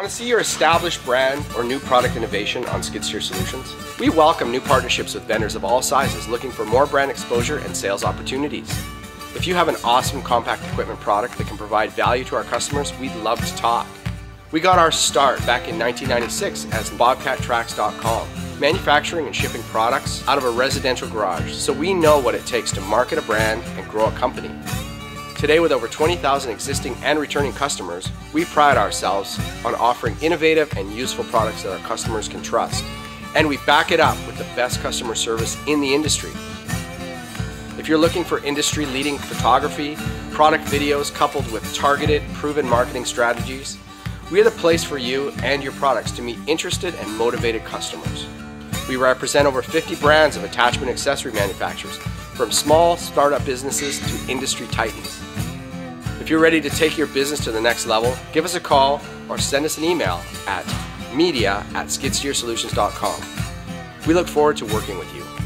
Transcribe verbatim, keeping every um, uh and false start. Want to see your established brand or new product innovation on Skidsteer Solutions? We welcome new partnerships with vendors of all sizes looking for more brand exposure and sales opportunities. If you have an awesome compact equipment product that can provide value to our customers, we'd love to talk. We got our start back in nineteen ninety-six as Bobcat Tracks dot com, manufacturing and shipping products out of a residential garage, so we know what it takes to market a brand and grow a company. Today, with over twenty thousand existing and returning customers, we pride ourselves on offering innovative and useful products that our customers can trust. And we back it up with the best customer service in the industry. If you're looking for industry-leading photography, product videos coupled with targeted, proven marketing strategies, we are the place for you and your products to meet interested and motivated customers. We represent over fifty brands of attachment accessory manufacturers, from small startup businesses to industry titans. If you're ready to take your business to the next level, give us a call or send us an email at media at skidsteer solutions dot com. We look forward to working with you.